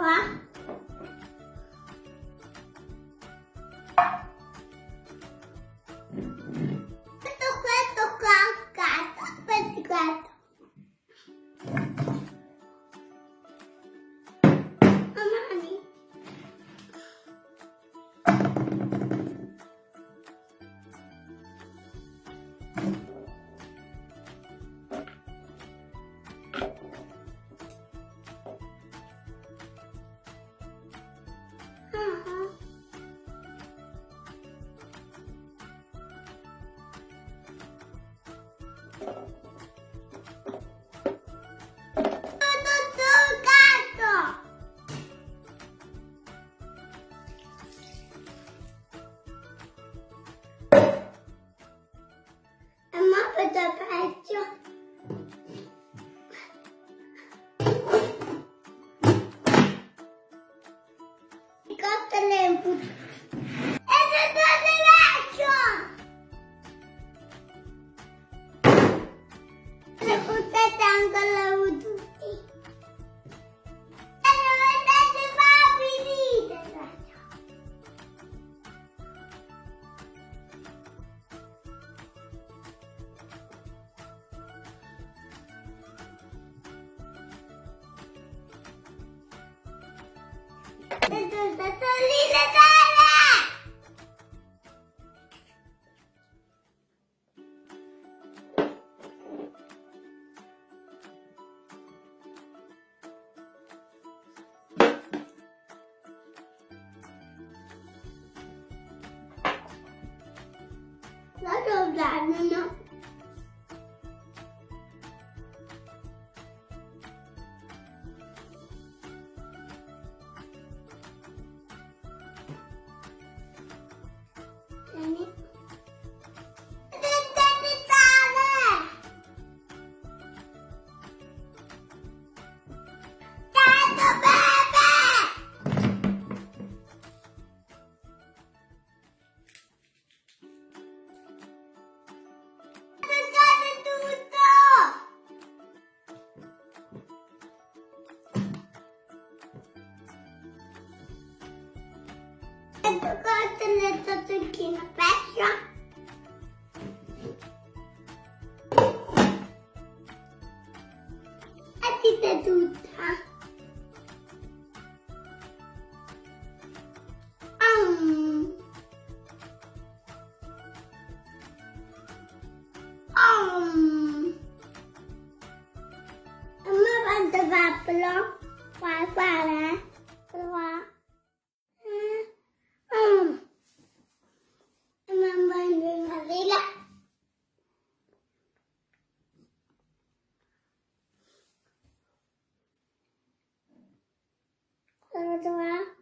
agua. What do I?